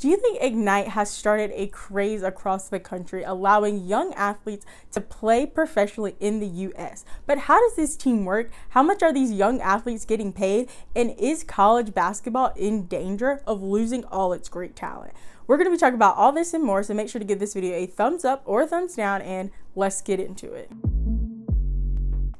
G League Ignite has started a craze across the country, allowing young athletes to play professionally in the U.S. But how does this team work? How much are these young athletes getting paid? And is college basketball in danger of losing all its great talent? We're going to be talking about all this and more, so make sure to give this video a thumbs up or a thumbs down, and let's get into it.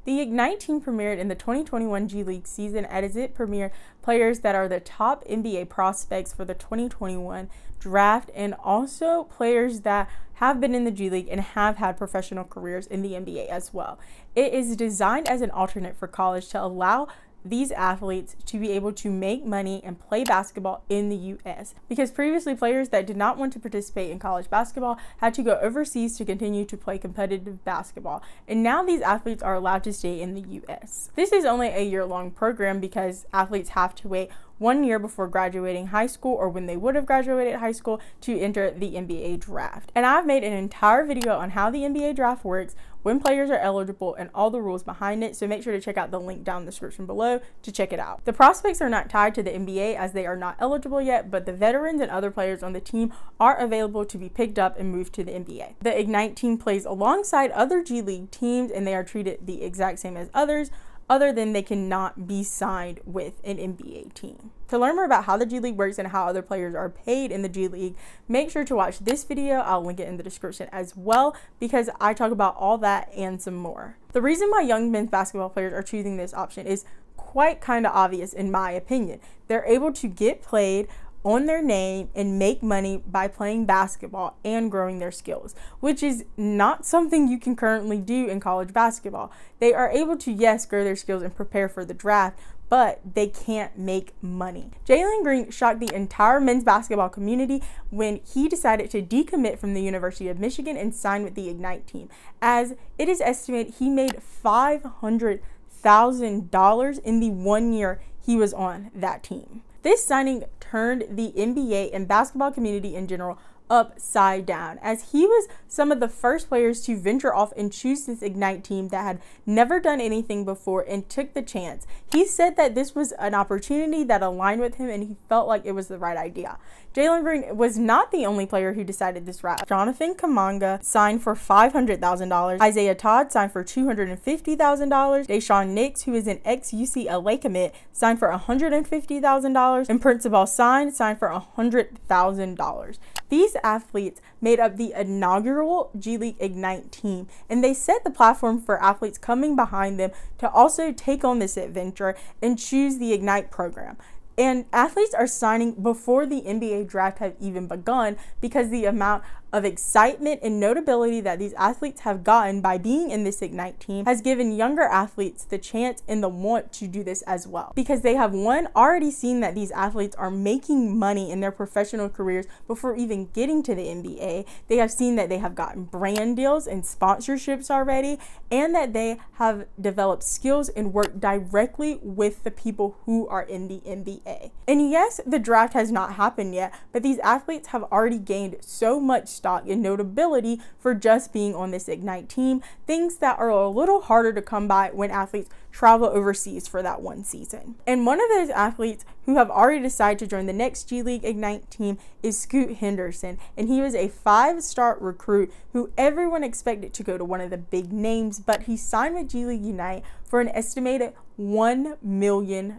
The Ignite team premiered in the 2021 G League season, as it premiered players that are the top NBA prospects for the 2021 draft, and also players that have been in the G League and have had professional careers in the NBA as well. It is designed as an alternate for college to allow these athletes to be able to make money and play basketball in the U.S. because previously players that did not want to participate in college basketball had to go overseas to continue to play competitive basketball, and now these athletes are allowed to stay in the U.S. This is only a year-long program because athletes have to wait 1 year before graduating high school, or when they would have graduated high school, to enter the NBA draft. And I've made an entire video on how the NBA draft works, when players are eligible, and all the rules behind it, so make sure to check out the link down in the description below to check it out. The prospects are not tied to the NBA as they are not eligible yet, but the veterans and other players on the team are available to be picked up and moved to the NBA. The Ignite team plays alongside other G League teams, and they are treated the exact same as others, other than they cannot be signed with an NBA team. To learn more about how the G League works and how other players are paid in the G League, make sure to watch this video. I'll link it in the description as well, because I talk about all that and some more. The reason why young men's basketball players are choosing this option is quite kind of obvious, in my opinion. They're able to get played on their name and make money by playing basketball and growing their skills, which is not something you can currently do in college basketball. They are able to, yes, grow their skills and prepare for the draft, but they can't make money. Jalen Green shocked the entire men's basketball community when he decided to decommit from the University of Michigan and sign with the Ignite team, as it is estimated he made $500,000 in the 1 year he was on that team. This signing turned the NBA and basketball community in general upside down, as he was some of the first players to venture off and choose this Ignite team that had never done anything before and took the chance. He said that this was an opportunity that aligned with him and he felt like it was the right idea. Jalen Green was not the only player who decided this route. Jonathan Kuminga signed for $500,000. Isaiah Todd signed for $250,000. Daishen Nix, who is an ex-UCLA commit, signed for $150,000. And Princepal Singh signed for $100,000. These athletes made up the inaugural G League Ignite team, and they set the platform for athletes coming behind them to also take on this adventure and choose the Ignite program. And athletes are signing before the NBA draft have even begun, because the amount of excitement and notability that these athletes have gotten by being in this Ignite team has given younger athletes the chance and the want to do this as well, because they have, one, already seen that these athletes are making money in their professional careers before even getting to the NBA. They have seen that they have gotten brand deals and sponsorships already, and that they have developed skills and worked directly with the people who are in the NBA. And yes, the draft has not happened yet, but these athletes have already gained so much stock and notability for just being on this Ignite team, things that are a little harder to come by when athletes travel overseas for that one season. And one of those athletes who have already decided to join the next G League Ignite team is Scoot Henderson, and he was a five-star recruit who everyone expected to go to one of the big names, but he signed with G League Ignite for an estimated $1 million.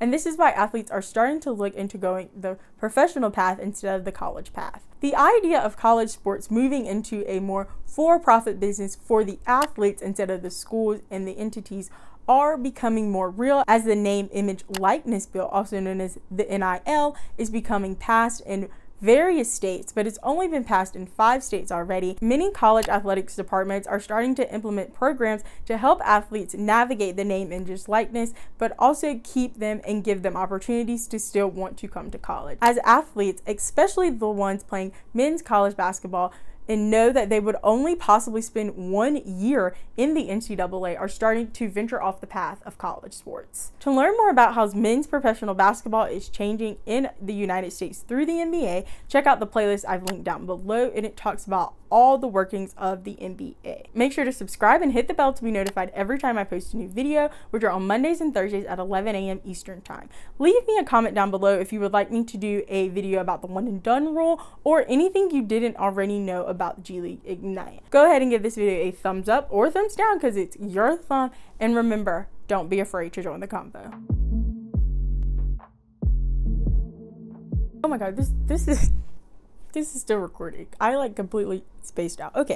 And this is why athletes are starting to look into going the professional path instead of the college path. The idea of college sports moving into a more for-profit business for the athletes instead of the schools and the entities are becoming more real, as the name, image, likeness bill, also known as the NIL, is becoming passed in various states, but it's only been passed in 5 states already. Many college athletics departments are starting to implement programs to help athletes navigate the name, image, likeness, but also keep them and give them opportunities to still want to come to college. As athletes, especially the ones playing men's college basketball, and know that they would only possibly spend 1 year in the NCAA are starting to venture off the path of college sports. To learn more about how men's professional basketball is changing in the United States through the NBA, check out the playlist I've linked down below, and it talks about all the workings of the NBA. Make sure to subscribe and hit the bell to be notified every time I post a new video, which are on Mondays and Thursdays at 11 a.m. Eastern time. Leave me a comment down below if you would like me to do a video about the one and done rule or anything you didn't already know about G League Ignite. Go ahead and give this video a thumbs up or thumbs down because it's your thumb, and remember, don't be afraid to join the convo. Oh my god, this is still recording. I like completely spaced out. Okay.